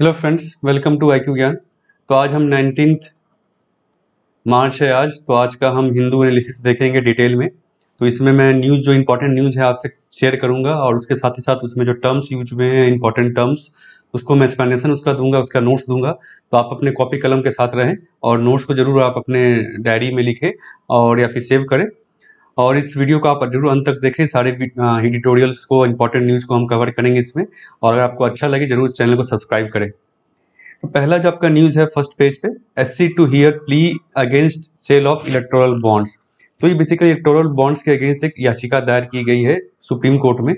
Hello friends, welcome to IQ ज्ञान। तो आज हम 19 मार्च है आज। तो आज का हम हिंदू एनालिसिस देखेंगे डिटेल में। तो इसमें मैं न्यूज़ जो इम्पोर्टेंट न्यूज़ है आपसे शेयर करूंगा और उसके साथ ही साथ उसमें जो टर्म्स यूज हुए हैं इंपॉर्टेंट टर्म्स उसको मैं एक्सप्लेनेशन उसका दूंगा, उसका नोट्स दूंगा। तो आप अपने कॉपी कलम के साथ रहें और नोट्स को ज़रूर आप अपने डायरी में लिखें और या फिर सेव करें। और इस वीडियो को आप जरूर अंत तक देखें, सारे एडिटोरियल्स को, इंपॉर्टेंट न्यूज़ को हम कवर करेंगे इसमें। और अगर आपको अच्छा लगे जरूर इस चैनल को सब्सक्राइब करें। तो पहला जो आपका न्यूज़ है फर्स्ट पेज पे, SC to hear plea against sale of electoral bonds. तो ये बेसिकली इलेक्टोरल बॉन्ड्स के अगेंस्ट एक याचिका दायर की गई है सुप्रीम कोर्ट में,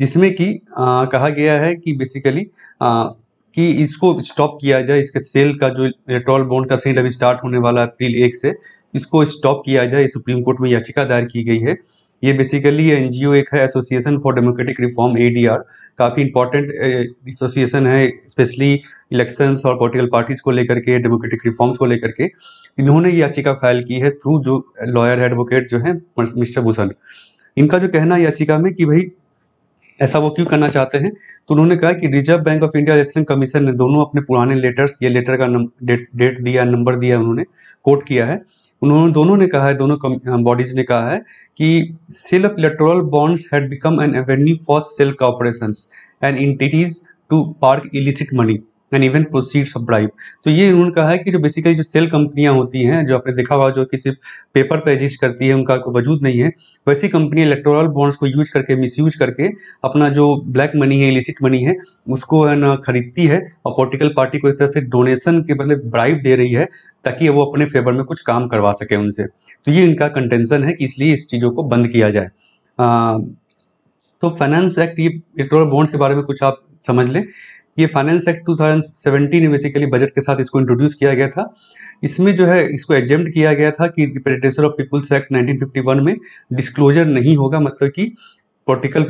जिसमें कि कहा गया है कि बेसिकली कि इसको स्टॉप किया जाए, इसके सेल का जो इलेक्टोरल बॉन्ड का सेल अभी स्टार्ट होने वाला है अप्रैल 1 से, इसको स्टॉप किया जाए। सुप्रीम कोर्ट में याचिका दायर की गई है। ये बेसिकली NGO एक है, association for democratic reform ADR, काफ़ी इंपॉर्टेंट एसोसिएशन है, स्पेशली इलेक्शंस और पॉलिटिकल पार्टीज़ को लेकर के, डेमोक्रेटिक रिफॉर्म्स को लेकर के। इन्होंने ये याचिका फाइल की है थ्रू जो लॉयर एडवोकेट जो है मिस्टर भूषण। इनका जो कहना है याचिका में कि भाई ऐसा वो क्यों करना चाहते हैं, तो उन्होंने कहा कि Reserve Bank of India election commission ने दोनों अपने पुराने लेटर्स, ये लेटर का डेट दिया, नंबर दिया, उन्होंने कोट किया है। उन्होंने दोनों ने कहा है, दोनों बॉडीज ने कहा है कि sale of electoral bonds had become an avenue for shell corporations and entities to park illicit money and even proceeds of bribe. तो ये उन्होंने कहा है कि जो बेसिकली जो सेल कंपनियां होती हैं, जो आपने देखा हुआ जो कि सिर्फ पेपर पर एग्जिस्ट करती है, उनका कोई वजूद नहीं है, वैसी कंपनियां इलेक्टोरल बॉन्ड्स को यूज करके, मिसयूज करके अपना जो ब्लैक मनी है, इलिसिट मनी है, उसको खरीदती है और पॉलिटिकल पार्टी को इस तरह से डोनेशन के बदले ब्राइब दे रही है ताकि वो अपने फेवर में कुछ काम करवा सके उनसे। तो ये इनका कंटेंशन है कि इसलिए इस चीज़ों को बंद किया जाए। तो फाइनेंस एक्ट, ये इलेक्टोरल बॉन्ड्स के बारे में कुछ आप समझ लें। ये फाइनेंस एक्ट 2017 में बेसिकली बजट के साथ इसको इंट्रोड्यूस किया गया था। इसमें जो है इसको एग्जेम्प्ट किया गया था कि रिप्रेजेंटेशन ऑफ पीपल्स एक्ट 1951 में डिस्क्लोजर नहीं होगा, मतलब कि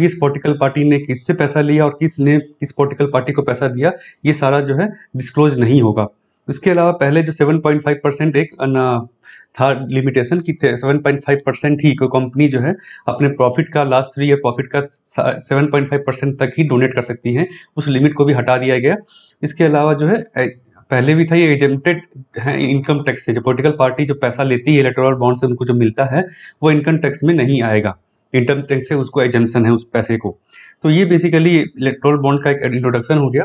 किस पॉलिटिकल पार्टी ने किससे पैसा लिया और किसने किस पॉलिटिकल पार्टी को पैसा दिया, ये सारा जो है डिस्क्लोज नहीं होगा। उसके अलावा पहले जो 7.5% एक था लिमिटेशन की, 7.5% ही कोई कंपनी जो है अपने प्रॉफिट का, लास्ट 3 ईयर प्रॉफिट का 7.5% तक ही डोनेट कर सकती हैं। उस लिमिट को भी हटा दिया गया। इसके अलावा जो है पहले भी था, ये एग्जेम्प्टेड है इनकम टैक्स से। जो पॉलिटिकल पार्टी जो पैसा लेती है इलेक्टोरल बॉन्ड से, उनको जो मिलता है वो इनकम टैक्स में नहीं आएगा, इनकम टैक्स से उसको एग्जेम्पशन है उस पैसे को। तो ये बेसिकली इलेक्टोरल बॉन्ड का एक इंट्रोडक्शन हो गया।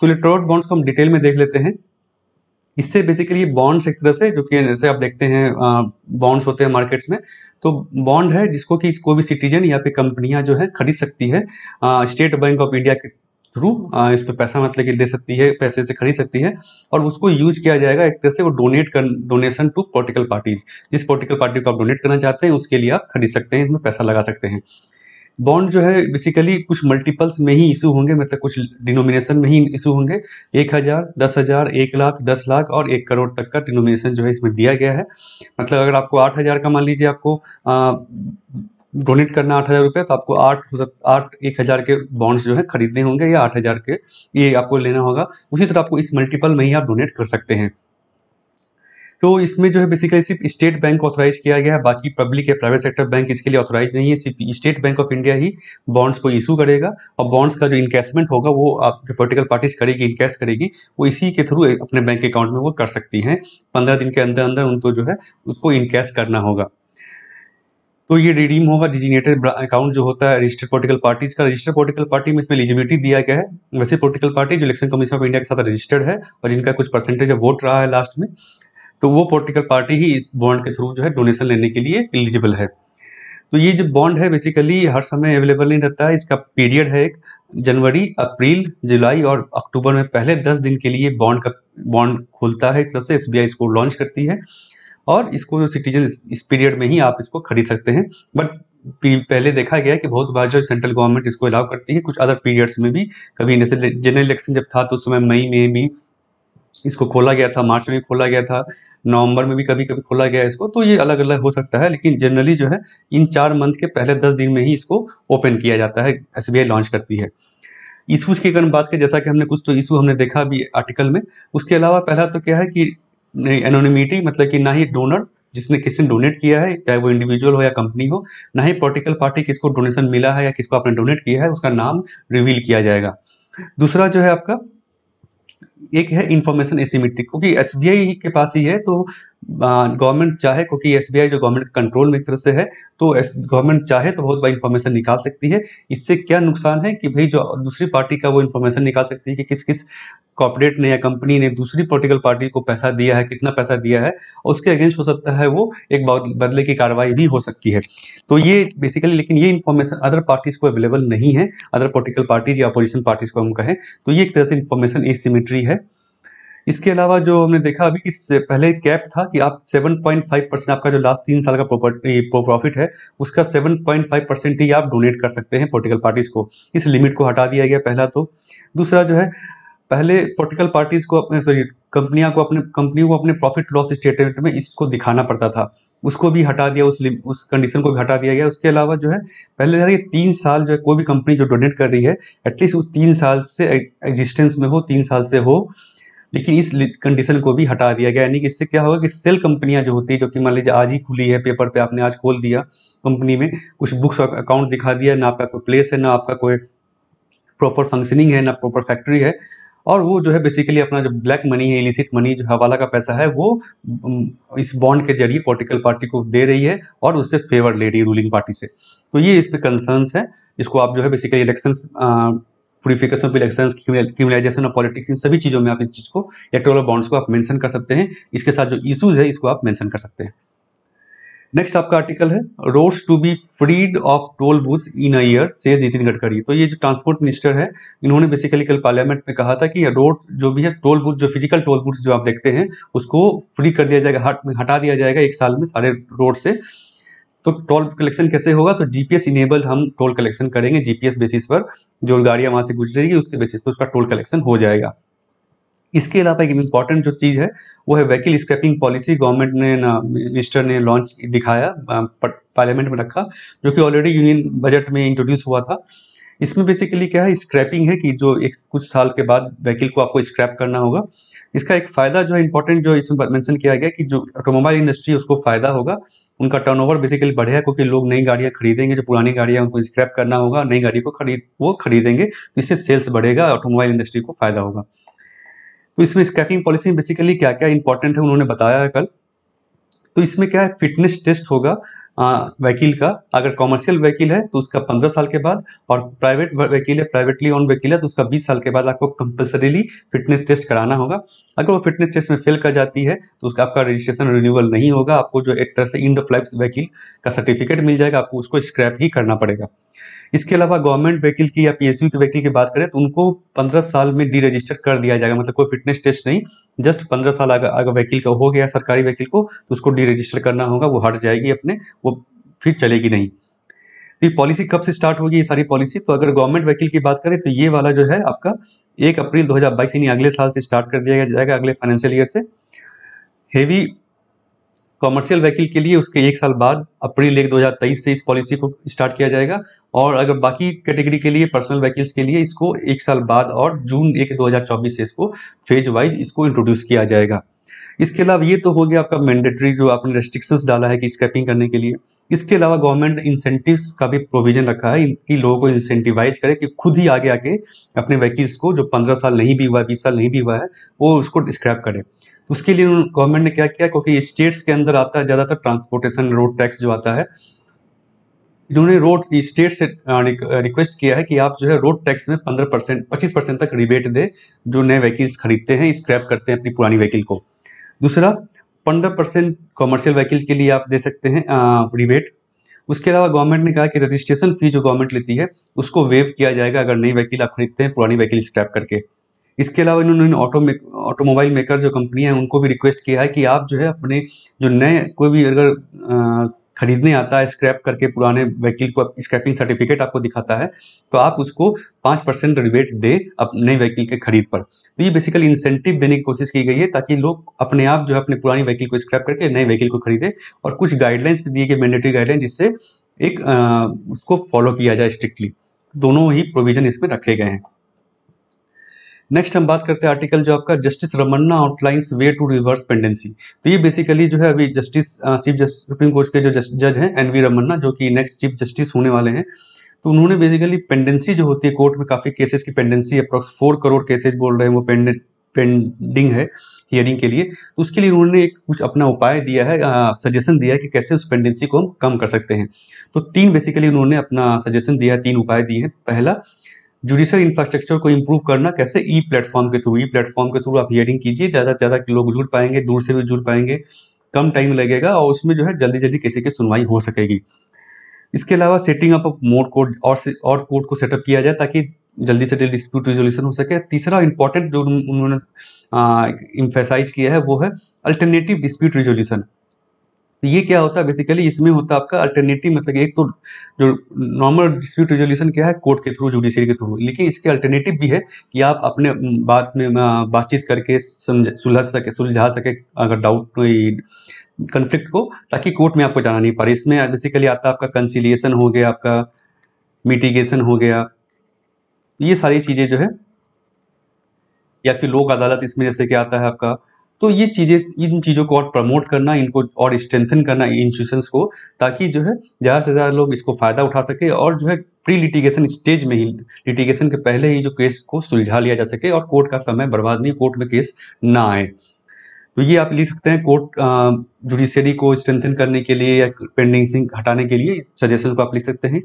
तो इलेक्टोरल बॉन्ड्स को हम डिटेल में देख लेते हैं। इससे बेसिकली बॉन्ड्स एक तरह से, जो कि जैसे आप देखते हैं बॉन्ड्स होते हैं मार्केट्स में, तो बॉन्ड है जिसको कि कोई भी सिटीजन या फिर कंपनियां जो है खरीद सकती है स्टेट बैंक ऑफ इंडिया के थ्रू। इस पर पैसा मतलब कि दे सकती है, पैसे से खरीद सकती है और उसको यूज किया जाएगा एक तरह से, वो डोनेशन टू पॉलिटिकल पार्टीज। जिस पॉलिटिकल पार्टी को आप डोनेट करना चाहते हैं उसके लिए आप खरीद सकते हैं, इसमें पैसा लगा सकते हैं। बॉन्ड जो है बेसिकली कुछ मल्टीपल्स में ही इशू होंगे, मतलब कुछ डिनोमिनेशन में ही इशू होंगे। 1000, 10000, 1 लाख, 10 लाख और 1 करोड़ तक का डिनोमिनेशन जो है इसमें दिया गया है। मतलब अगर आपको 8000 का, मान लीजिए आपको डोनेट करना 8000 रुपये, तो आपको 8 1000 के बॉन्ड्स जो है खरीदने होंगे या 8000 के ये आपको लेना होगा। उसी तरह आपको इस मल्टीपल में ही आप डोनेट कर सकते हैं। तो इसमें जो है बेसिकली सिर्फ स्टेट बैंक ऑथोराइज किया गया है, बाकी पब्लिक या प्राइवेट सेक्टर बैंक इसके लिए ऑथोराइज नहीं है। सिर्फ स्टेट बैंक ऑफ इंडिया ही बॉन्ड्स को इशू करेगा और बॉन्ड्स का जो इनकैशमेंट होगा वो आप जो पॉलिटिकल पार्टीज करेगी, इनकैश करेगी, वो इसी के थ्रू अपने बैंक अकाउंट में वो कर सकती हैं। 15 दिन के अंदर अंदर उनको जो है उसको इनकैश करना होगा। तो ये रिडीम होगा। डिजिनेटेड अकाउंट जो होता है रजिस्टर्ड पॉलिटिकल पार्टीज का, रजिस्टर्ड पॉलिटिकल पार्टी में इसमें एलिजिबिलिटी दिया गया है। वैसे पॉलिटिकल पार्टी जो इलेक्शन कमीशन ऑफ इंडिया के साथ रजिस्टर्ड है और जिनका कुछ परसेंटेज वोट रहा है लास्ट में, तो वो पॉलिटिकल पार्टी ही इस बॉन्ड के थ्रू जो है डोनेशन लेने के लिए एलिजिबल है। तो ये जो बॉन्ड है बेसिकली हर समय अवेलेबल नहीं रहता है। इसका पीरियड है एक जनवरी, अप्रैल, जुलाई और अक्टूबर में पहले 10 दिन के लिए बॉन्ड खुलता है। एक तरह से SBI इसको लॉन्च करती है और इसको सिटीजन इस पीरियड में ही आप इसको खरीद सकते हैं। बट पहले देखा गया कि बहुत बार जो सेंट्रल गवर्नमेंट इसको अलाउ करती है कुछ अदर पीरियड्स में भी। कभी जैसे जनरल इलेक्शन जब था तो उस समय मई में भी इसको खोला गया था, मार्च में खोला गया था, नवंबर में भी कभी कभी खोला गया इसको। तो ये अलग अलग हो सकता है, लेकिन जनरली जो है इन 4 मंथ के पहले 10 दिन में ही इसको ओपन किया जाता है, SBI लॉन्च करती है। इशूज की अगर बात करें, जैसा कि हमने कुछ तो इशू हमने देखा अभी आर्टिकल में, उसके अलावा पहला तो क्या है कि एनोनिमिटी, मतलब कि ना ही डोनर जिसने किसी ने डोनेट किया है, चाहे वो इंडिविजुअल हो या कंपनी हो, ना ही पॉलिटिकल पार्टी किसको डोनेशन मिला है या किसको आपने डोनेट किया है, उसका नाम रिवील किया जाएगा। दूसरा जो है आपका एक है इन्फॉर्मेशन एसिमेट्रिक, क्योंकि एसबीआई के पास ही है तो गवर्नमेंट चाहे, क्योंकि एसबीआई जो गवर्नमेंट कंट्रोल में एक तरह से है, तो गवर्नमेंट चाहे तो बहुत बड़ा इन्फॉर्मेशन निकाल सकती है। इससे क्या नुकसान है कि भाई जो दूसरी पार्टी का वो इन्फॉर्मेशन निकाल सकती है कि किस किस कॉर्पोरेट ने या कंपनी ने दूसरी पॉलिटिकल पार्टी को पैसा दिया है, कितना पैसा दिया है, और उसके अगेंस्ट हो सकता है वो एक बदले की कार्रवाई भी हो सकती है। तो ये बेसिकली, लेकिन ये इन्फॉर्मेशन अदर पार्टीज को अवेलेबल नहीं है, अदर पॉलिटिकल पार्टीज या अपोजिशन पार्टीज को हम कहें, तो ये एक तरह से इन्फॉर्मेशन एसिमेट्री है। इसके अलावा जो हमने देखा अभी कि पहले कैप था कि आप 7.5% आपका जो लास्ट 3 साल का प्रॉफिट है उसका 7.5% ही आप डोनेट कर सकते हैं पॉलिटिकल पार्टीज को। इस लिमिट को हटा दिया गया पहला। तो दूसरा जो है, पहले पॉलिटिकल पार्टीज को अपने कंपनियों को अपने प्रॉफिट लॉस स्टेटमेंट में इसको दिखाना पड़ता था, उसको भी हटा दिया, उस कंडीशन को भी हटा दिया गया। उसके अलावा जो है पहले जैसे 3 साल जो है कोई भी कंपनी जो डोनेट कर रही है एटलीस्ट वो 3 साल से एग्जिस्टेंस में हो, 3 साल से हो, लेकिन इस कंडीशन को भी हटा दिया गया। यानी कि इससे क्या होगा कि सेल कंपनियां जो होती है, जो कि मान लीजिए आज ही खुली है, पेपर पे आपने आज खोल दिया कंपनी में, कुछ बुक्स और अकाउंट दिखा दिया, ना आपका कोई प्लेस है, ना आपका कोई प्रॉपर फंक्शनिंग है, ना प्रॉपर फैक्ट्री है, और वो जो है बेसिकली अपना जो ब्लैक मनी है, इलिसिट मनी, जो हवाला का पैसा है, वो इस बॉन्ड के जरिए पॉलिटिकल पार्टी को दे रही है और उससे फेवर ले रही है रूलिंग पार्टी से। तो ये इस पे कंसर्न्स है। इसको आप जो है basically elections, purification of elections, criminalisation of politics, इन सभी चीज़ों में आप इस चीज़ को, इलेक्टोरल बॉन्ड्स को आप मेंशन कर सकते हैं। इसके साथ जो इशूज़ है इसको आप मेंशन कर सकते हैं। नेक्स्ट आपका आर्टिकल है, roads to be freed of toll booths in a year से नितिन गडकरी। तो ये जो ट्रांसपोर्ट मिनिस्टर है, इन्होंने बेसिकली कल पार्लियामेंट में कहा था कि रोड जो भी है, टोल बूथ जो फिजिकल टोल बूथ जो आप देखते हैं उसको फ्री कर दिया जाएगा, हटा दिया जाएगा 1 साल में सारे रोड से। तो टोल कलेक्शन कैसे होगा, तो जीपीएस इनेबल हम टोल कलेक्शन करेंगे, जीपीएस बेसिस पर जो गाड़ियाँ वहाँ से गुजरेगी उसके बेसिस पर उसका टोल कलेक्शन हो जाएगा। इसके अलावा एक इम्पॉर्टेंट जो चीज़ है वो है व्हीकल स्क्रैपिंग पॉलिसी, गवर्नमेंट ने मिनिस्टर ने लॉन्च दिखाया, पार्लियामेंट में रखा, जो कि ऑलरेडी यूनियन बजट में इंट्रोड्यूस हुआ था। इसमें बेसिकली क्या है, स्क्रैपिंग है कि जो एक कुछ साल के बाद व्हीकल को आपको स्क्रैप करना होगा। इसका एक फ़ायदा जो है इंपॉर्टेंट जो इसमें मेंशन किया गया कि जो ऑटोमोबाइल इंडस्ट्री उसको फ़ायदा होगा, उनका टर्नओवर बेसिकली बढ़ेगा, क्योंकि लोग नई गाड़ियाँ खरीदेंगे, जो पुरानी गाड़ियाँ उनको स्क्रैप करना होगा, नई गाड़ी को खरीदेंगे, तो इससे सेल्स बढ़ेगा, ऑटोमोबाइल इंडस्ट्री को फ़ायदा होगा। तो इसमें स्क्रैपिंग पॉलिसी में बेसिकली क्या क्या इंपॉर्टेंट है उन्होंने बताया है कल। तो इसमें क्या है, फिटनेस टेस्ट होगा व्हीकल का, अगर कॉमर्शियल व्हीकल है तो उसका 15 साल के बाद, और प्राइवेट व्हीकल है, प्राइवेटली ओन व्हीकल है तो उसका 20 साल के बाद आपको कंपल्सरीली फिटनेस टेस्ट कराना होगा। अगर वो फिटनेस टेस्ट में फेल कर जाती है तो उसका आपका रजिस्ट्रेशन रिन्यूअल नहीं होगा, आपको जो एक तरह से एंड ऑफ लाइफ व्हीकल का सर्टिफिकेट मिल जाएगा, आपको उसको स्क्रैप ही करना पड़ेगा। इसके अलावा गवर्नमेंट व्हीकल की या पीएसयू के व्हीकल की बात करें तो उनको 15 साल में डी रजिस्टर कर दिया जाएगा, मतलब कोई फिटनेस टेस्ट नहीं, जस्ट 15 साल अगर व्हीकल का हो गया सरकारी व्हीकल को तो उसको डी रजिस्टर करना होगा, वो हट जाएगी अपने, वो फिर चलेगी नहीं। तो ये पॉलिसी कब से स्टार्ट होगी, ये सारी पॉलिसी, तो अगर गवर्नमेंट व्हीकल की बात करें तो ये वाला जो है आपका 1 अप्रैल 2022 यानी अगले साल से स्टार्ट कर दिया जाएगा, अगले फाइनेंशियल ईयर से। हेवी कॉमर्शियल व्हीकल के लिए उसके 1 साल बाद अप्रैल 1, 2023 से इस पॉलिसी को स्टार्ट किया जाएगा, और अगर बाकी कैटेगरी के लिए, पर्सनल व्हीकल्स के लिए, इसको 1 साल बाद और जून 1, 2024 से इसको फेज वाइज इसको इंट्रोड्यूस किया जाएगा। इसके अलावा ये तो हो गया आपका मैंडेटरी जो आपने रेस्ट्रिक्शंस डाला है कि स्क्रैपिंग करने के लिए। इसके अलावा गवर्नमेंट इंसेंटिव्स का भी प्रोविजन रखा है कि लोगों को इंसेंटिवाइज करे कि खुद ही आगे आके अपने व्हीकल्स को जो 15 साल नहीं भी हुआ, 20 साल नहीं भी हुआ है, वो उसको स्क्रैप करे। उसके लिए गवर्नमेंट ने क्या किया, क्योंकि स्टेट्स के अंदर आता है ज़्यादातर ट्रांसपोर्टेशन रोड टैक्स जो आता है, इन्होंने रोड स्टेट से रिक्वेस्ट किया है कि आप जो है रोड टैक्स में 15%, 25% तक रिबेट दें जो नए व्हीकल्स खरीदते हैं, स्क्रैप करते हैं अपनी पुरानी व्हीकल को। दूसरा, 15% कॉमर्शियल व्हीकल के लिए आप दे सकते हैं रिबेट। उसके अलावा गवर्नमेंट ने कहा कि रजिस्ट्रेशन फी जो गवर्नमेंट लेती है उसको वेव किया जाएगा अगर नई व्हीकल आप खरीदते हैं पुरानी व्हीकल स्क्रैप करके। इसके अलावा इन्होंने ऑटोमोबाइल मेकर जो कंपनियां हैं उनको भी रिक्वेस्ट किया है कि आप जो है अपने जो नए कोई भी अगर खरीदने आता है स्क्रैप करके पुराने व्हीकल को, स्क्रैपिंग सर्टिफिकेट आपको दिखाता है, तो आप उसको 5% रिबेट दें अपने व्हीकल के खरीद पर। तो ये बेसिकली इंसेंटिव देने की कोशिश की गई है ताकि लोग अपने आप जो है अपने पुरानी व्हीकल को स्क्रैप करके नए व्हीकल को खरीदें, और कुछ गाइडलाइंस भी दिए गए, मैंडेटरी गाइडलाइन, जिससे एक उसको फॉलो किया जाए स्ट्रिक्टली। दोनों ही प्रोविजन इसमें रखे गए हैं। नेक्स्ट हम बात करते हैं आर्टिकल जो आपका justice Ramana outlines way to reverse pendency. तो ये बेसिकली जो है अभी सुप्रीम कोर्ट के जो जज हैं एनवी रमन्ना, जो कि नेक्स्ट चीफ जस्टिस होने वाले हैं, तो उन्होंने बेसिकली पेंडेंसी जो होती है कोर्ट में, काफ़ी केसेस की पेंडेंसी, अप्रॉक्स 4 करोड़ केसेज बोल रहे हैं वो पेंडेंट पेंडिंग है हियरिंग के लिए, उसके लिए उन्होंने कुछ अपना उपाय दिया है, सजेशन दिया है कि कैसे उस पेंडेंसी को हम कम कर सकते हैं। तो तीन बेसिकली उन्होंने अपना सजेशन दिया है, तीन उपाय दिए हैं। पहला, जुडिशल इंफ्रास्ट्रक्चर को इम्प्रूव करना, कैसे ई प्लेटफॉर्म के थ्रू, आप हियरिंग कीजिए, ज़्यादा से ज़्यादा लोग जुड़ पाएंगे, दूर से भी जुड़ पाएंगे, कम टाइम लगेगा और उसमें जो है जल्दी जल्दी केसेस की सुनवाई हो सकेगी। इसके अलावा setting up of mode court और कोर्ट को सेटअप किया जाए ताकि जल्दी से जल्दी डिस्प्यूट रिजोल्यूशन हो सके। तीसरा इंपॉर्टेंट जो उन्होंने इम्फेसाइज किया है वो है अल्टरनेटिव डिस्प्यूट रिजोल्यूशन। ये क्या होता है? बेसिकली इसमें होता है आपका अल्टरनेटिव, मतलब एक तो जो नॉर्मल डिस्प्यूट रिजोल्यूशन क्या है, कोर्ट के थ्रू, जुडिशरी के थ्रू, लेकिन इसके अल्टरनेटिव भी है कि आप अपने बातचीत करके सुलझा सके अगर डाउट कोई कन्फ्लिक्ट को, ताकि कोर्ट में आपको जाना नहीं पड़े। इसमें बेसिकली आता है आपका कंसिलिएशन हो गया, आपका मिटिगेशन हो गया, ये सारी चीज़ें जो है, या फिर लोक अदालत इसमें जैसे कि आता है आपका। तो ये चीज़ें, इन चीज़ों को और प्रमोट करना, इनको और स्ट्रेंथन करना इंस्टीट्यूशंस को, ताकि जो है ज़्यादा से ज़्यादा लोग इसको फ़ायदा उठा सके और जो है प्री लिटिगेशन स्टेज में ही, लिटिगेशन के पहले ही जो केस को सुलझा लिया जा सके और कोर्ट का समय बर्बाद नहीं, कोर्ट में केस ना आए। तो ये आप लिख सकते हैं, कोर्ट जुडिशरी को स्ट्रेंथन करने के लिए या पेंडेंसी हटाने के लिए सजेशन को आप लिख सकते हैं।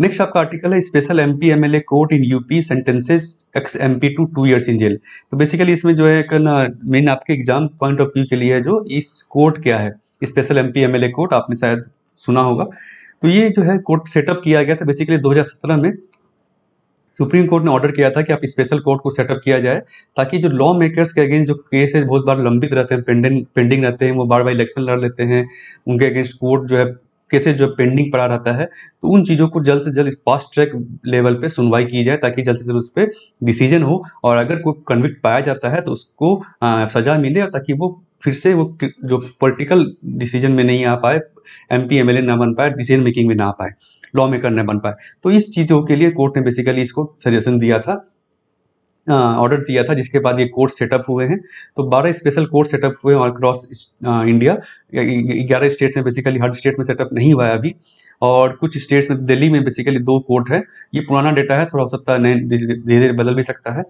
नेक्स्ट आपका आर्टिकल है special MP-MLA court in UP sentences ex-MP to 2 years in jail. तो बेसिकली इसमें जो है मेन आपके एग्जाम पॉइंट ऑफ व्यू के लिए है, जो इस कोर्ट क्या है, स्पेशल MP-MLA कोर्ट आपने शायद सुना होगा। तो ये जो है कोर्ट सेटअप किया गया था बेसिकली 2017 में। सुप्रीम कोर्ट ने ऑर्डर किया था कि आप स्पेशल कोर्ट को सेटअप किया जाए ताकि जो लॉ मेकर्स के अगेंस्ट जो केसेस बहुत बार लंबित रहते हैं, पेंडिंग रहते हैं, वो बार बार इलेक्शन लड़ लेते हैं, उनके अगेंस्ट कोर्ट जो है केसेस जो पेंडिंग पड़ा रहता है, तो उन चीज़ों को जल्द से जल्द फास्ट ट्रैक लेवल पे सुनवाई की जाए ताकि जल्द से जल्द उस पर डिसीजन हो और अगर कोई कन्विक्ट पाया जाता है तो उसको सजा मिले, और ताकि वो फिर से वो जो पॉलिटिकल डिसीजन में नहीं आ पाए, MP-MLA ना बन पाए, डिसीजन मेकिंग में ना आ पाए, लॉ मेकर ना बन पाए। तो इस चीज़ों के लिए कोर्ट ने बेसिकली इसको सजेशन दिया था, ऑर्डर दिया था, जिसके बाद ये कोर्ट सेटअप हुए हैं। तो 12 स्पेशल कोर्ट सेटअप हुए ऑल क्रॉस इंडिया, 11 स्टेट्स में, बेसिकली हर स्टेट में सेटअप नहीं हुआ है अभी, और कुछ स्टेट्स में, दिल्ली में बेसिकली 2 कोर्ट है। ये पुराना डेटा है, थोड़ा हो सकता है नए धीरे धीरे बदल भी सकता है।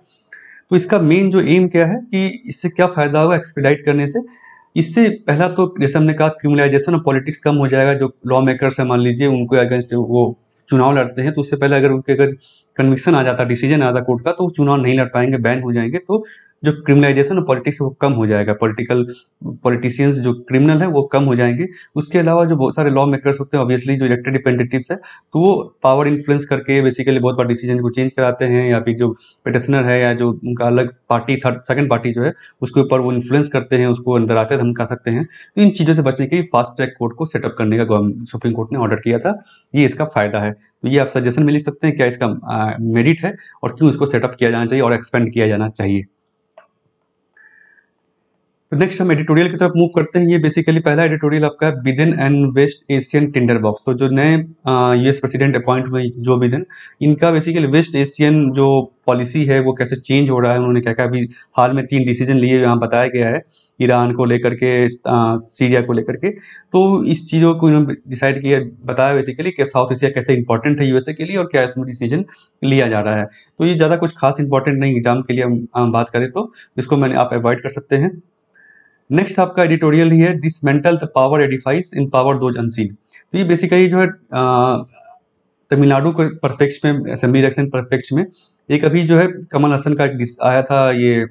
तो इसका मेन जो एम क्या है कि इससे क्या फ़ायदा होगा एक्सपेडाइट करने से? इससे पहला तो जैसे हमने कहा क्यूमुलाइजेशन और पॉलिटिक्स कम हो जाएगा। जो लॉ मेकर्स है, मान लीजिए उनको अगेंस्ट वो चुनाव लड़ते हैं, तो उससे पहले अगर उनके कन्विक्शन आ जाता, डिसीजन आता कोर्ट का, तो वो चुनाव नहीं लड़ पाएंगे, बैन हो जाएंगे। तो जो क्रिमिनलाइजेशन और पॉलिटिक्स वो कम हो जाएगा, पॉलिटिशियंस जो क्रिमिनल है वो कम हो जाएंगे। उसके अलावा जो बहुत सारे लॉ मेकर्स होते हैं, ऑब्वियसली जो इलेक्टेड रिप्रेजेंटेटिव्स है, तो वो पावर इन्फ्लुएंस करके बेसिकली बहुत बार डिसीजन को चेंज कराते हैं, या फिर जो पिटिशनर है या जो उनका अलग पार्टी, सेकंड पार्टी जो है, उसके ऊपर वो इन्फ्लुएंस करते हैं, उसको अंदर आते धमका सकते हैं। तो इन चीज़ों से बचने के लिए फास्ट ट्रैक कोर्ट को सेटअप करने का सुप्रीम कोर्ट ने ऑर्डर किया था, ये इसका फायदा है। तो ये आप सजेशन में लिख सकते हैं क्या इसका मेरिट है और क्यों इसको सेटअप किया जाना चाहिए और एक्सपेंड किया जाना चाहिए। नेक्स्ट हम एडिटोरियल की तरफ मूव करते हैं। ये बेसिकली पहला एडिटोरियल आपका Biden and West Asian tinder box. तो जो नए US प्रेसिडेंट अपॉइंट हुए जो बिदेन, इनका बेसिकली वेस्ट एशियन जो पॉलिसी है वो कैसे चेंज हो रहा है, उन्होंने क्या कहा। अभी हाल में 3 डिसीजन लिए, यहाँ बताया गया है, ईरान को लेकर के, सीरिया को लेकर के। तो इस चीज़ों को इन्होंने डिसाइड किया, बताया बेसिकली कि साउथ एशिया कैसे इंपॉर्टेंट है USA के लिए और क्या इसमें डिसीजन लिया जा रहा है। तो ये ज़्यादा कुछ खास इंपॉर्टेंट नहीं एग्जाम के लिए हम बात करें तो, इसको मैंने आप अवॉइड कर सकते हैं। नेक्स्ट आपका एडिटोरियल ही है dismantle the power edifice in power those unseen. तो ये बेसिकली जो है तमिलनाडु के परफेक्ट में, असेंबली इलेक्शन परफेक्ट में एक अभी जो है कमल हसन का एक आया था, ये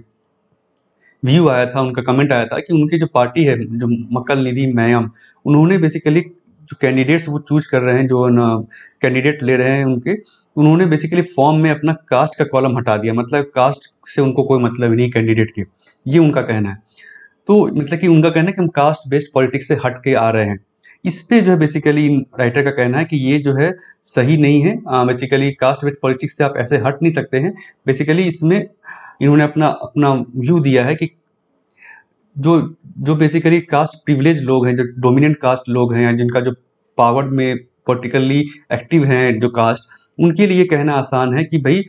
व्यू आया था, उनका कमेंट आया था कि उनकी जो पार्टी है, जो मक्कल निधि मैयम, उन्होंने बेसिकली जो कैंडिडेट्स वो चूज कर रहे हैं, जो कैंडिडेट ले रहे हैं उनके, उन्होंने बेसिकली फॉर्म में अपना कास्ट का कॉलम हटा दिया। मतलब कास्ट से उनको कोई मतलब नहीं कैंडिडेट के, ये उनका कहना है। तो मतलब कि उनका कहना है कि हम कास्ट बेस्ड पॉलिटिक्स से हट के आ रहे हैं। इस पे जो है बेसिकली राइटर का कहना है कि ये जो है सही नहीं है। बेसिकली कास्ट बेस्ड पॉलिटिक्स से आप ऐसे हट नहीं सकते हैं। बेसिकली इसमें इन्होंने अपना व्यू दिया है कि जो बेसिकली कास्ट प्रिविलेज लोग हैं, जो डोमिनेंट कास्ट लोग हैं, जिनका जो पावर में पॉलिटिकली एक्टिव हैं जो कास्ट, उनके लिए कहना आसान है कि भाई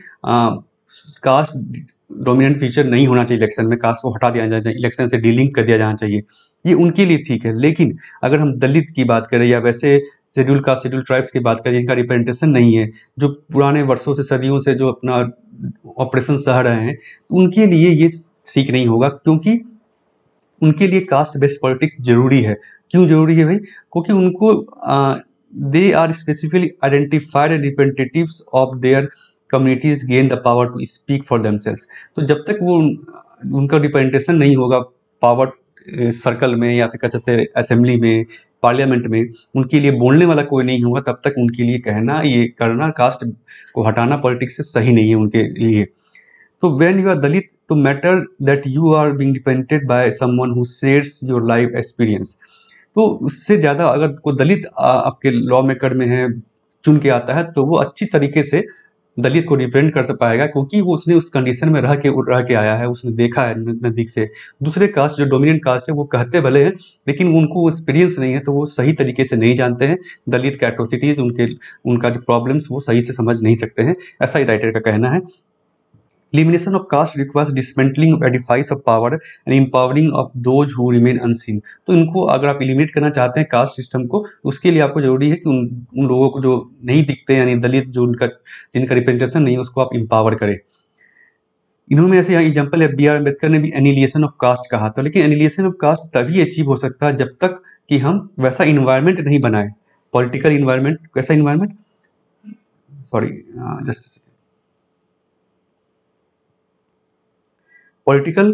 कास्ट डोमिनेंट फीचर नहीं होना चाहिए इलेक्शन में, कास्ट को हटा दिया जाना चाहिए, इलेक्शन से डीलिंक कर दिया जाना चाहिए, ये उनके लिए ठीक है। लेकिन अगर हम दलित की बात करें या वैसे शेड्यूल कास्ट, शेड्यूल ट्राइब्स की बात करें जिनका रिप्रेजेंटेशन नहीं है, जो पुराने वर्षों से, सदियों से जो अपना ऑपरेशन सह रहे हैं, उनके लिए ये ठीक नहीं होगा, क्योंकि उनके लिए कास्ट बेस्ड पॉलिटिक्स जरूरी है। क्यों जरूरी है भाई? क्योंकि उनको they are specifically identified representatives of their communities gain the power to speak for themselves. तो जब तक वो उनका रिप्रेजेंटेशन नहीं होगा पावर सर्कल में या फिर कह सकते हैं असेंबली में, पार्लियामेंट में, उनके लिए बोलने वाला कोई नहीं होगा, तब तक उनके लिए कहना, ये करना, कास्ट को हटाना पॉलिटिक्स से सही नहीं है उनके लिए। तो व्हेन यू आर दलित तो matter that you are being represented by someone who shares your life experience. तो उससे ज़्यादा अगर कोई दलित आपके लॉ मेकर में है, चुन के आता है, तो वो अच्छी तरीके से दलित को रिप्रेजेंट कर सक पाएगा, क्योंकि वो उसने उस कंडीशन में रह के आया है, उसने देखा है नज़दीक से। दूसरे कास्ट जो डोमिनेंट कास्ट है वो कहते भले हैं, लेकिन उनको एक्सपीरियंस नहीं है, तो वो सही तरीके से नहीं जानते हैं दलित के एट्रोसिटीज़, उनका जो प्रॉब्लम्स वो सही से समझ नहीं सकते हैं, ऐसा ही राइटर का कहना है। Elimination of caste requires dismantling of edifice of power and empowering of those who remain unseen। तो इनको अगर आप एलिमिनेट करना चाहते हैं कास्ट सिस्टम को, उसके लिए आपको जरूरी है कि उन लोगों को जो नहीं दिखते, यानी दलित जो जिनका रिप्रेजेंटेशन नहीं है, उसको आप एम्पावर करें। इन्होंने ऐसे एग्जाम्पल है, बी आर अम्बेडकर ने भी एनिलिएशन ऑफ कास्ट कहा था, लेकिन एनिलिएशन ऑफ कास्ट तभी अचीव हो सकता है जब तक कि हम वैसा इन्वायरमेंट नहीं बनाए, पॉलिटिकल इन्वायरमेंट, कैसा environment, sorry just political,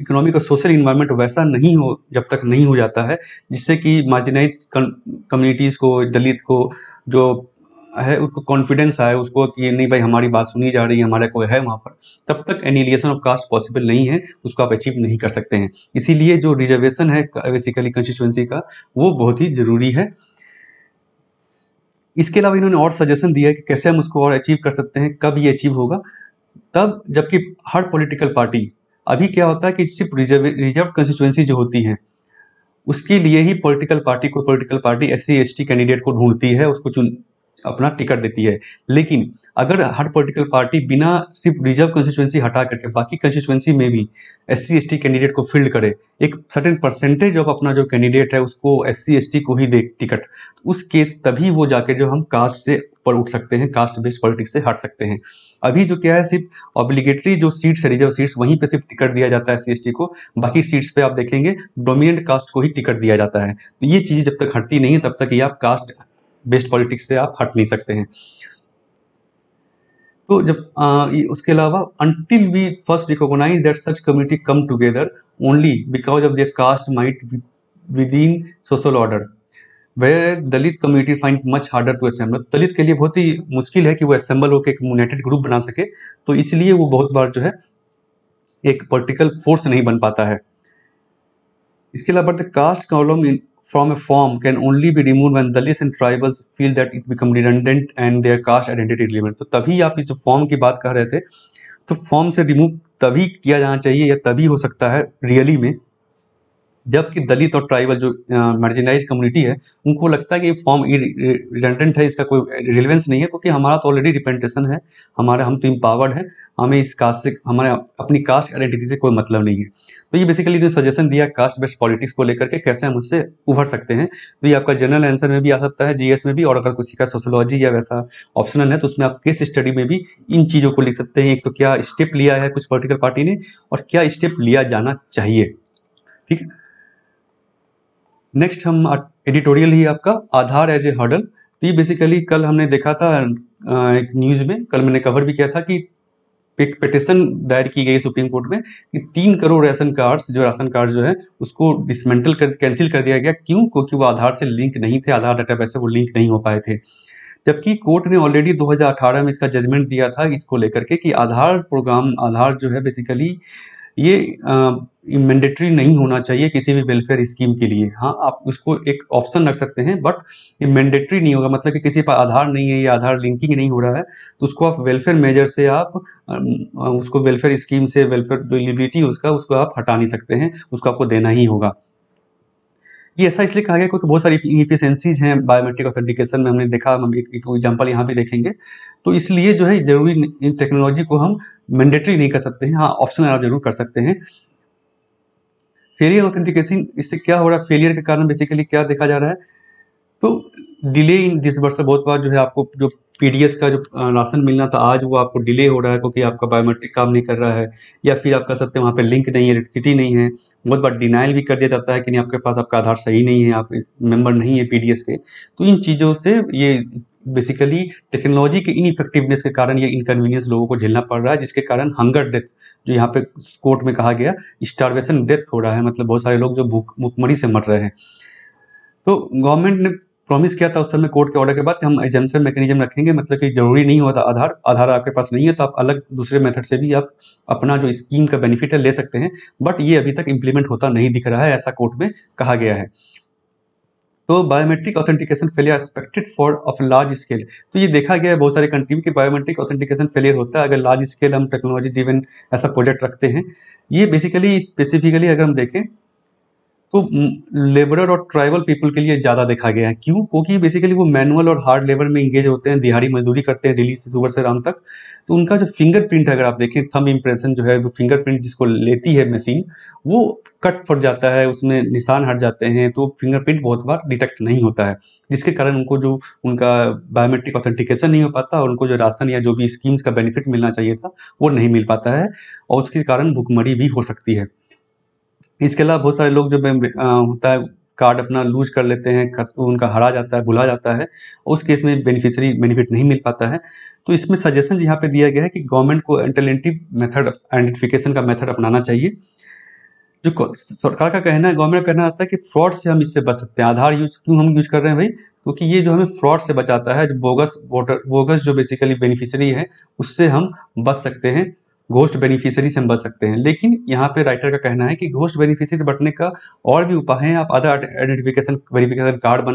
economic और सोशल इन्वायरमेंट वैसा नहीं हो, जब तक नहीं हो जाता है जिससे कि मार्जिनाइज कम्युनिटीज़ को, दलित को जो है उसको कॉन्फिडेंस आए, उसको कि नहीं भाई हमारी बात सुनी जा रही है, हमारा कोई है वहाँ पर, तब तक एनिलिएशन ऑफ कास्ट पॉसिबल नहीं है, उसको आप अचीव नहीं कर सकते हैं। इसीलिए जो रिजर्वेशन है बेसिकली कंस्टिट्यूंसी का, वो बहुत ही ज़रूरी है। इसके अलावा इन्होंने और सजेशन दिया है कि कैसे हम उसको और अचीव कर सकते हैं। कब ये अचीव होगा? तब जबकि हर पॉलिटिकल पार्टी, अभी क्या होता है कि सिर्फ रिजर्व कंस्टिट्यूएंसी जो होती है उसके लिए ही political party SC ST candidate को ढूंढती है, उसको अपना टिकट देती है। लेकिन अगर हर पॉलिटिकल पार्टी बिना सिर्फ रिजर्व कंस्टिट्यूएंसी हटा करके बाकी कंस्टिट्यूएंसी में भी SC ST कैंडिडेट को फील्ड करे, एक सर्टेन परसेंटेज ऑफ अपना जो कैंडिडेट है उसको SC ST को ही दे टिकट, उस केस तभी वो जाके जो हम कास्ट से ऊपर उठ सकते हैं, कास्ट बेस्ड पॉलिटिक्स से हट सकते हैं। अभी जो क्या है, सिर्फ ऑब्लिगेटरी जो सीट्स है, रिजर्व सीट्स, वहीं पे सिर्फ टिकट दिया जाता है SC ST को, बाकी सीट्स पे आप देखेंगे डोमिनेंट कास्ट को ही टिकट दिया जाता है। तो ये चीज़ जब तक हटती नहीं है तब तक ये आप कास्ट बेस्ड पॉलिटिक्स से आप हट नहीं सकते हैं। तो जब उसके अलावा until we first recognise that such community come together only because of their caste might within social order वह Dalit community find much harder to assemble. Dalit के लिए बहुत ही मुश्किल है कि वो असेंबल होकर एक यूनाइटेड ग्रुप बना सके, तो इसलिए वो बहुत बार जो है एक पॉलिटिकल फोर्स नहीं बन पाता है। इसके अलावा the caste column from a form can only be removed when Dalits and tribals feel that it become redundant and their caste identity relevant। तो तभी आप इस फॉर्म की बात कर रहे थे, तो फॉर्म से रिमूव तभी किया जाना चाहिए या तभी हो सकता है रियली में जबकि दलित और ट्राइबल जो मार्जिनाइज कम्युनिटी है उनको लगता है कि ये फॉर्म रिडंडेंट है, इसका कोई रिलेवेंस नहीं है, क्योंकि हमारा तो ऑलरेडी रिप्रेजेंटेशन है, हम तो इम्पावर्ड है, हमें इस कास्ट से, हमारे अपनी कास्ट आइडेंटिटी से कोई मतलब नहीं है। तो ये बेसिकली जो सजेशन दिया कास्ट बेस्ड पॉलिटिक्स को लेकर के कैसे हम उससे उभर सकते हैं, तो ये आपका जनरल आंसर में भी आ सकता है, GS में भी, और अगर किसी का सोशोलॉजी या वैसा ऑप्शनल है तो उसमें आप केस स्टडी में भी इन चीज़ों को लिख सकते हैं, एक तो क्या स्टेप लिया है कुछ पॉलिटिकल पार्टी ने और क्या स्टेप लिया जाना चाहिए। ठीक है, नेक्स्ट हम एडिटोरियल ही आपका आधार एज ए हर्डल। तो ये बेसिकली कल हमने देखा था एक न्यूज़ में, कल मैंने कवर भी किया था कि एक पिटिशन दायर की गई सुप्रीम कोर्ट में कि 3 करोड़ राशन कार्ड जो है उसको डिसमेंटल कर, कैंसिल कर दिया गया। क्यों? क्योंकि वो आधार से लिंक नहीं थे, आधार डाटाबेस से वो लिंक नहीं हो पाए थे, जबकि कोर्ट ने ऑलरेडी 2018 में इसका जजमेंट दिया था इसको लेकर के कि आधार प्रोग्राम, आधार जो है बेसिकली ये मैंडेटरी नहीं होना चाहिए किसी भी वेलफेयर स्कीम के लिए। हाँ, आप उसको एक ऑप्शन रख सकते हैं, बट ये मैंडेटरी नहीं होगा, मतलब कि किसी पर आधार नहीं है या आधार लिंकिंग नहीं हो रहा है तो उसको आप वेलफेयर मेजर से, आप उसको वेलफेयर स्कीम से, वेलफेयर एलिजिबिलिटी उसका, उसको आप हटा नहीं सकते हैं, उसको आपको देना ही होगा। ये ऐसा इसलिए कहा गया क्योंकि बहुत सारी इनएफिशिएंसीज हैं बायोमेट्रिक ऑथेंटिकेशन में, हमने देखा, हम एक एग्जांपल यहाँ पे देखेंगे। तो इसलिए जो है जरूरी, इन टेक्नोलॉजी को हम मैंडेटरी नहीं कर सकते हैं, हाँ ऑप्शनल आप जरूर कर सकते हैं। फेलियर ऑथेंटिकेशन, इससे क्या हो रहा है? फेलियर के कारण बेसिकली क्या देखा जा रहा है, तो डिले इन डिसबर्सल, बहुत बार जो है आपको जो पीडीएस का जो राशन मिलना था आज वो आपको डिले हो रहा है क्योंकि आपका बायोमेट्रिक काम नहीं कर रहा है या फिर आपका सत्य वहाँ पे लिंक नहीं है, इलेक्ट्रिसिटी नहीं है। बहुत बार डिनाइल भी कर दिया जाता है कि नहीं आपके पास आपका आधार सही नहीं है, आप मेंबर नहीं है पीडीएस के। तो इन चीज़ों से ये बेसिकली टेक्नोलॉजी के इनइफेक्टिवनेस के कारण ये इनकन्वीनियंस लोगों को झेलना पड़ रहा है, जिसके कारण हंगर डेथ जो यहाँ पे कोर्ट में कहा गया स्टार्वेशन डेथ हो रहा है, मतलब बहुत सारे लोग जो भूखमरी से मर रहे हैं। तो गवर्नमेंट ने प्रॉमिस किया था उस समय कोर्ट के ऑर्डर के बाद कि हम एग्जाम्पशन मैकेनिज्म रखेंगे, मतलब कि जरूरी नहीं होता आधार आपके पास नहीं है तो आप अलग दूसरे मेथड से भी आप अपना जो स्कीम का बेनिफिट है ले सकते हैं, बट ये अभी तक इम्प्लीमेंट होता नहीं दिख रहा है, ऐसा कोर्ट में कहा गया है। तो biometric authentication failure expected for of large scale, तो ये देखा गया है बहुत सारे कंट्री में कि बायोमेट्रिक ऑथेंटिकेशन फेलियर होता है अगर लार्ज स्केल हम टेक्नोलॉजी ड्रिवन ऐसा प्रोजेक्ट रखते हैं। ये बेसिकली स्पेसिफिकली अगर हम देखें तो लेबरर और ट्राइबल पीपल के लिए ज़्यादा देखा गया है। क्यों? क्योंकि बेसिकली वो मैनुअल और हार्ड लेबर में इंगेज होते हैं, दिहाड़ी मजदूरी करते हैं डेली से सुबह से शाम तक। तो उनका जो फिंगरप्रिंट अगर आप देखें, थंब इम्प्रेशन जो है वो फिंगरप्रिंट जिसको लेती है मशीन वो कट पड़ जाता है, उसमें निशान हट जाते हैं, तो फिंगरप्रिंट बहुत बार डिटेक्ट नहीं होता है, जिसके कारण उनको जो उनका बायोमेट्रिक ऑथेंटिकेशन नहीं हो पाता और उनको जो राशन या जो भी स्कीम्स का बेनिफिट मिलना चाहिए था वो नहीं मिल पाता है और उसके कारण भुखमरी भी हो सकती है। इसके अलावा बहुत सारे लोग जो होता है कार्ड अपना लूज कर लेते हैं, उनका हरा जाता है, भुला जाता है, उस केस में बेनिफिशियरी बेनिफिट नहीं मिल पाता है। तो इसमें सजेशन यहाँ पे दिया गया है कि गवर्नमेंट को अल्टरनेटिव मेथड आइडेंटिफिकेशन का मेथड अपनाना चाहिए। जो सरकार का कहना है, गवर्नमेंट का कहना आता है कि फ्रॉड से हम इससे बच सकते हैं। आधार यूज क्यों हम यूज कर रहे हैं भाई? क्योंकि ये जो हमें फ्रॉड से बचाता है, जो बोगस जो बेसिकली बेनिफिशियरी है उससे हम बच सकते हैं, घोस्ट बेनिफिशियरी से हम बच सकते हैं। लेकिन यहाँ पे राइटर का कहना है कि घोस्ट बेनिफिशियरी बचने का और भी उपाय है, आप आधार आइडेंटिफिकेशन वेरिफिकेशन कार्ड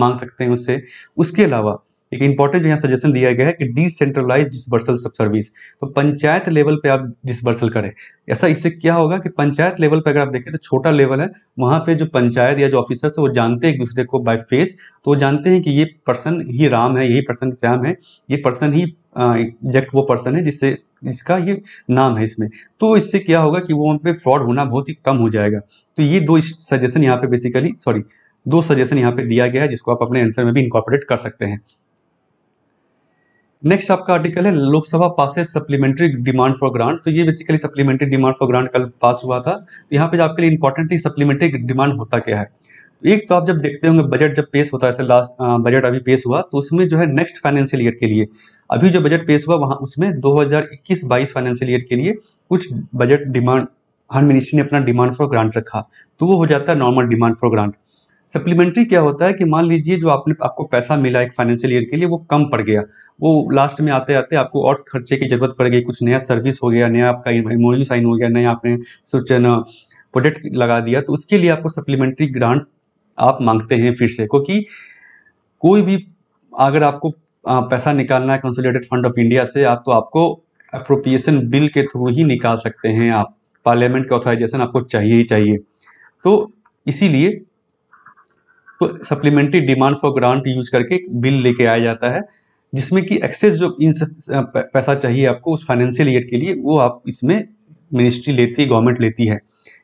मांग सकते हैं उससे। उसके अलावा एक इंपॉर्टेंट यहाँ सजेशन दिया गया है कि डिसेंट्रलाइज डिसबर्सल सब सर्विस, तो पंचायत लेवल पे आप डिसबर्सल करें। ऐसा इससे क्या होगा कि पंचायत लेवल पे अगर आप देखें तो छोटा लेवल है, वहाँ पे जो पंचायत या जो ऑफिसर्स है वो जानते हैं एक दूसरे को बाय फेस, तो वो जानते हैं कि ये पर्सन ही राम है, यही पर्सन श्याम है, ये पर्सन ही एग्जैक्ट वो पर्सन है जिससे इसका ये नाम है इसमें। तो इससे क्या होगा कि वो उन पर फ्रॉड होना बहुत ही कम हो जाएगा। तो ये दो सजेशन यहाँ पे दिया गया है जिसको आप अपने आंसर में भी इनकॉर्पोरेट कर सकते हैं। नेक्स्ट आपका आर्टिकल है Lok Sabha passes supplementary demand for grant, तो ये basically supplementary demand for grant कल पास हुआ था। तो यहाँ पे जो आपके लिए इंपॉर्टेंट है सप्लीमेंट्री डिमांड होता क्या है, एक तो आप जब देखते होंगे बजट जब पेश होता है, ऐसे लास्ट बजट अभी पेश हुआ तो उसमें जो है नेक्स्ट फाइनेंशियल ईयर के लिए अभी जो बजट पेश हुआ वहाँ उसमें 2021-22 फाइनेंशियल ईयर के लिए कुछ बजट डिमांड हर मिनिस्ट्री ने अपना डिमांड फॉर ग्रांट रखा, तो वो हो जाता है normal demand for grant. Supplementary क्या होता है कि मान लीजिए जो आपने आपको पैसा मिला एक फाइनेंशियल ईयर के लिए वो कम पड़ गया, वो लास्ट में आते आते आपको और खर्चे की जरूरत पड़ गई, कुछ नया सर्विस हो गया, नया आपका एमओयू साइन हो गया, नया आपने सूचना प्रोजेक्ट लगा दिया, तो उसके लिए आपको सप्लीमेंट्री ग्रांट आप मांगते हैं फिर से। क्योंकि कोई भी अगर आपको पैसा निकालना है कंसोलिडेटेड फंड ऑफ इंडिया से आप, तो आपको एप्रोप्रिएशन बिल के थ्रू ही निकाल सकते हैं, आप पार्लियामेंट का ऑथराइजेशन आपको चाहिए ही चाहिए। तो इसीलिए तो supplementary demand for grant use करके बिल लेके आया जाता है, जिसमें कि एक्सेस जो इन पैसा चाहिए आपको उस फाइनेंशियल ईयर के लिए वो आप इसमें मिनिस्ट्री लेती है, गवर्नमेंट लेती है।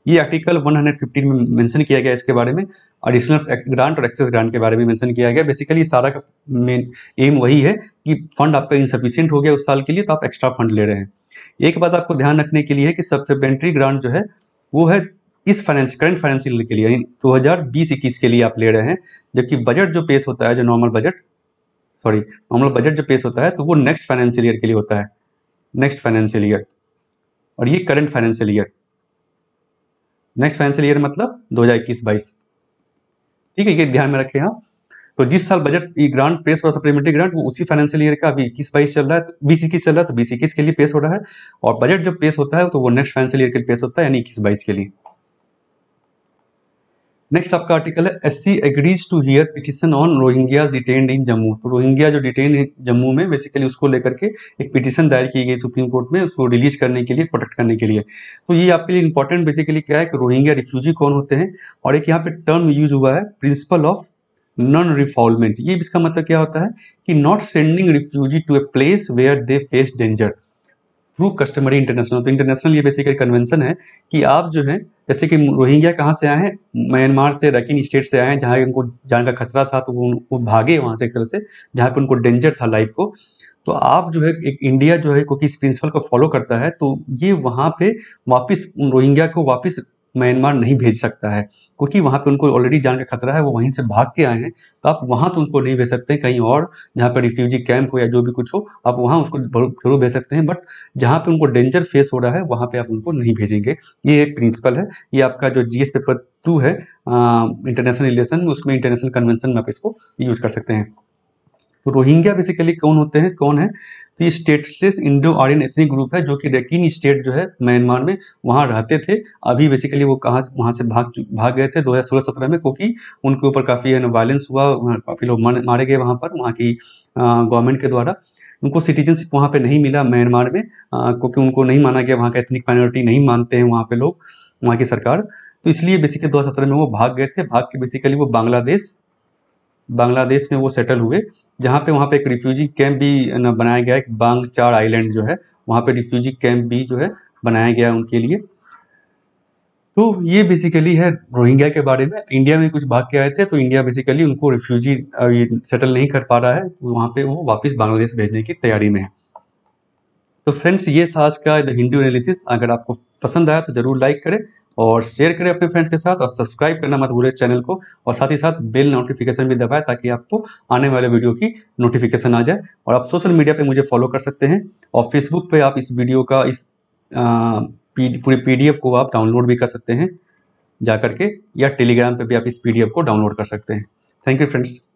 ये आर्टिकल 115 में मेंशन किया गया इसके बारे में, एडिशनल ग्रांट और एक्सेस ग्रांट के बारे में मेंशन किया गया। बेसिकली सारा का मेन एम वही है कि फंड आपका इनसफिशिएंट हो गया उस साल के लिए तो आप एक्स्ट्रा फंड ले रहे हैं। एक बात आपको ध्यान रखने के लिए है कि सप्लीमेंट्री ग्रांट जो है वो है इस करंट फाइनेंशियल के लिए 2020-21 के लिए आप ले रहे हैं, जबकि बजट जो पेश होता है जो नॉर्मल बजट जो पेश होता है तो वो नेक्स्ट फाइनेंशियल ईयर के लिए होता है, नेक्स्ट फाइनेंशियल ईयर। और ये current financial year, next financial year मतलब 2021-22, ठीक है, ये ध्यान में रखें। हाँ, तो जिस साल बजट ग्रांट पेश हुआ सप्लीमेंट्री ग्रांट वो उसी फाइनेंशियल ईयर का अभी 21-22 चल रहा है, 20-21 चल रहा है तो 20-21 के लिए पेश हो रहा है, और बजट जो पेश होता है तो वो नेक्स्ट फाइनेंशियल ईयर के लिए पेश होता है, यानी 21-22 के लिए। नेक्स्ट आपका आर्टिकल है SC agrees to hear petition on Rohingyas detained in Jammu, तो रोहिंग्या जो डिटेन है जम्मू में बेसिकली उसको लेकर के एक पिटिशन दायर की गई सुप्रीम कोर्ट में उसको रिलीज करने के लिए, प्रोटेक्ट करने के लिए। तो ये आपके लिए इंपॉर्टेंट बेसिकली क्या है कि रोहिंग्या रिफ्यूजी कौन होते हैं, और एक यहाँ पे टर्म यूज हुआ है प्रिंसिपल ऑफ नॉन रिफाउलमेंट, ये इसका मतलब क्या होता है कि not sending refugee to a place where they face danger, through customary international. तो इंटरनेशनल ये बेसिकली कन्वेंशन है कि आप जो है, जैसे कि रोहिंग्या कहाँ से आए हैं, म्यांमार से, रकीन स्टेट से आए हैं, जहाँ उनको जान का खतरा था तो वो भागे वहाँ से, एक तरह से जहाँ पे उनको डेंजर था लाइफ को। तो आप जो है एक इंडिया जो है क्योंकि इस प्रिंसिपल को फॉलो करता है, तो ये वहाँ पे वापस रोहिंग्या को वापस म्यांमार नहीं भेज सकता है, क्योंकि वहाँ पे उनको ऑलरेडी जान का खतरा है, वो वहीं से भाग के आए हैं। तो आप वहाँ तो उनको नहीं भेज सकते, कहीं और जहाँ पे रिफ्यूजी कैंप हो या जो भी कुछ हो, आप वहाँ उसको जरूर भेज सकते हैं, बट जहाँ पे उनको डेंजर फेस हो रहा है वहाँ पे आप उनको नहीं भेजेंगे। ये एक प्रिंसिपल है। ये आपका जो जीएस पेपर 2 है इंटरनेशनल रिलेशन, उसमें इंटरनेशनल कन्वेंशन में आप इसको यूज कर सकते हैं। तो रोहिंग्या बेसिकली कौन होते हैं, कौन है, तो ये stateless Indo Aryan ethnic group है, जो कि रकीन स्टेट जो है म्यांमार में वहाँ रहते थे। अभी बेसिकली वो कहाँ वहाँ से भाग गए थे 2016-17 में, क्योंकि उनके ऊपर काफ़ी वायलेंस हुआ, काफ़ी लोग मारे गए वहाँ पर, वहाँ की गवर्नमेंट के द्वारा। उनको सिटीजनशिप वहाँ पे नहीं मिला म्यांमार में, क्योंकि उनको नहीं माना गया, वहाँ का एथनिक माइनॉरिटी नहीं मानते हैं वहाँ पे लोग, वहाँ की सरकार। तो इसलिए बेसिकली 2017 में वो भाग गए थे। भाग के बेसिकली वो बांग्लादेश में वो सेटल हुए, जहाँ पे वहाँ पे एक रिफ्यूजी कैंप भी बनाया गया, एक बांगचार आइलैंड जो है वहाँ पे रिफ्यूजी कैंप भी जो है बनाया गया उनके लिए। तो ये बेसिकली है रोहिंग्या के बारे में। इंडिया में कुछ भाग के आए थे, तो इंडिया बेसिकली उनको रिफ्यूजी सेटल नहीं कर पा रहा है, तो वहाँ पे वो वापस बांग्लादेश भेजने की तैयारी में है। तो फ्रेंड्स, ये था आज का द हिंदू एनालिसिस। अगर आपको पसंद आया तो जरूर लाइक करें और शेयर करें अपने फ्रेंड्स के साथ, और सब्सक्राइब करना मत भूलें चैनल को, और साथ ही साथ बेल नोटिफिकेशन भी दबाएं ताकि आपको आने वाले वीडियो की नोटिफिकेशन आ जाए। और आप सोशल मीडिया पे मुझे फॉलो कर सकते हैं, और फेसबुक पे आप इस वीडियो का पूरे PDF को आप डाउनलोड भी कर सकते हैं जा करके, या टेलीग्राम पर भी आप इस PDF को डाउनलोड कर सकते हैं। Thank you friends.